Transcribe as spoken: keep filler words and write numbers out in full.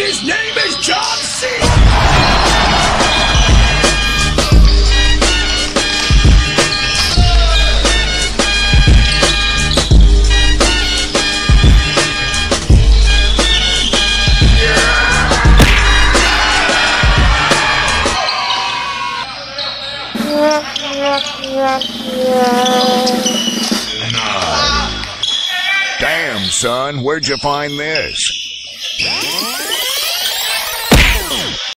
and his name is John C. Damn, son, where'd you find this?